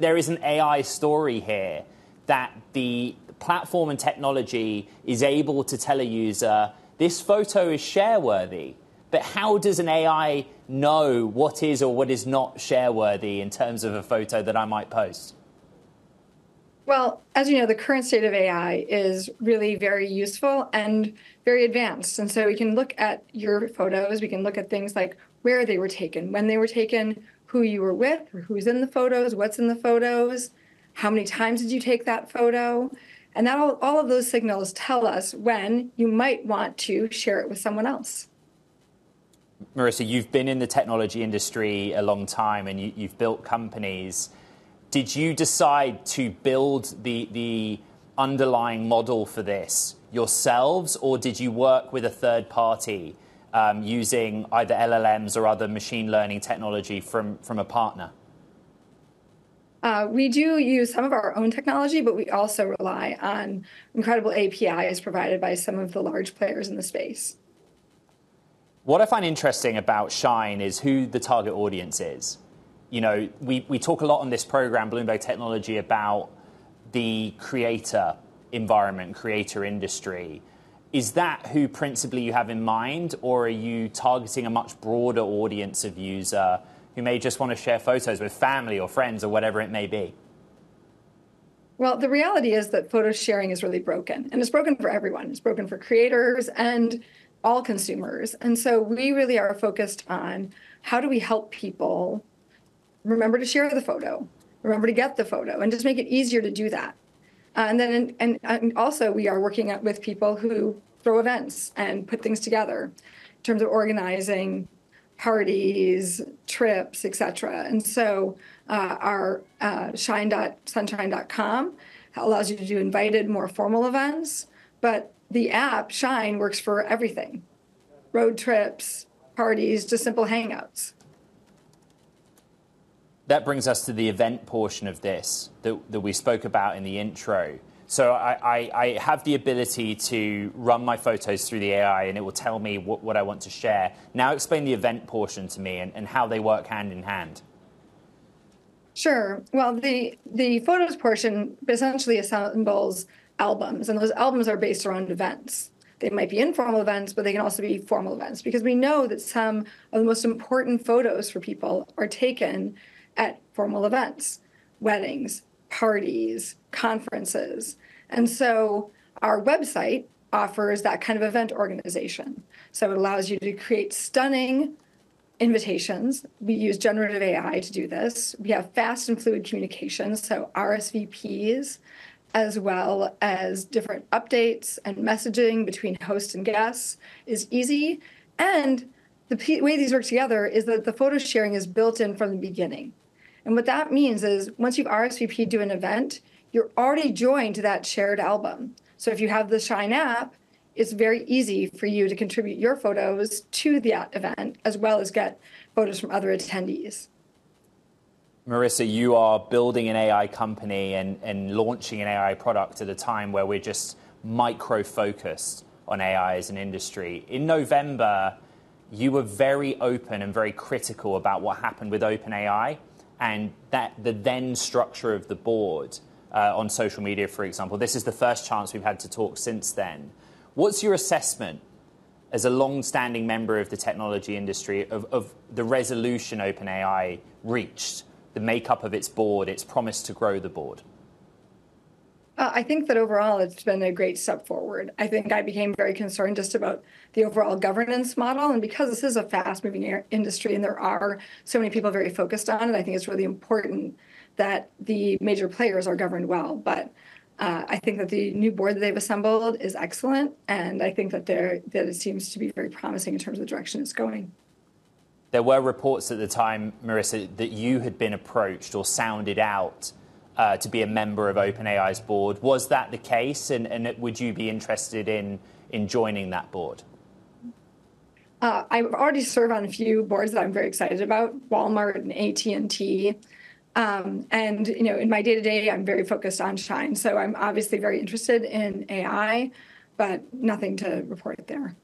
There is an AI story here that the platform and technology is able to tell a user, this photo is share-worthy. But how does an AI know what is or what is not share-worthy in terms of a photo that I might post? Well, as you know, the current state of AI is really very useful and very advanced. And so we can look at your photos. We can look at things like where they were taken, when they were taken, who you were with, or who's in the photos, what's in the photos, how many times did you take that photo. And that all of those signals tell us when you might want to share it with someone else. Marissa, you've been in the technology industry a long time and you've built companies. Did you decide to build the underlying model for this yourselves, or did you work with a third party using either LLMs or other machine learning technology from a partner? We do use some of our own technology, but we also rely on incredible APIs provided by some of the large players in the space. What I find interesting about Shine is who the target audience is. You know, we talk a lot on this program, Bloomberg Technology, about the creator environment, creator industry. Is that who principally you have in mind, or are you targeting a much broader audience of user who may just want to share photos with family or friends or whatever it may be? Well, the reality is that photo sharing is really broken, and it's broken for everyone. It's broken for creators and all consumers. And so we really are focused on how do we help people remember to share the photo, remember to get the photo, and just make it easier to do that. And also we are working with people who throw events and put things together in terms of organizing parties, trips, etc. And so our shine.sunshine.com allows you to do invited, more formal events, but the app, Shine, works for everything. Road trips, parties, just simple hangouts. That brings us to the event portion of this that we spoke about in the intro. So I have the ability to run my photos through the AI and it will tell me what I want to share. Now explain the event portion to me and how they work hand in hand. Sure. Well, the photos portion essentially assembles albums, and those albums are based around events. They might be informal events, but they can also be formal events, because we know that some of the most important photos for people are taken at formal events, weddings, parties, conferences. And so our website offers that kind of event organization. So it allows you to create stunning invitations. We use generative AI to do this. We have fast and fluid communications, so RSVPs, as well as different updates and messaging between hosts and guests is easy. And the way these work together is that the photo sharing is built in from the beginning. And what that means is once you've RSVP'd to an event, you're already joined to that shared album. So if you have the Shine app, it's very easy for you to contribute your photos to that event, as well as get photos from other attendees. Marissa, you are building an AI company and launching an AI product at a time where we're just micro-focused on AI as an industry. In November, you were very open and very critical about what happened with OpenAI and the then structure of the board on social media, for example. This is the first chance we've had to talk since then. What's your assessment as a long-standing member of the technology industry of the resolution OpenAI reached, the makeup of its board, its promise to grow the board? I think that overall it's been a great step forward. I think I became very concerned just about the overall governance model. And because this is a fast-moving industry and there are so many people very focused on it, I think it's really important that the major players are governed well. But I think that the new board that they've assembled is excellent. And I think that it seems to be very promising in terms of the direction it's going. There were reports at the time, Marissa, that you had been approached or sounded out to be a member of OpenAI's board. Was that the case, and would you be interested in joining that board? I already serve on a few boards that I'm very excited about, Walmart and AT&T. And you know, in my day-to-day, I'm very focused on Shine, so I'm obviously very interested in AI, but nothing to report there.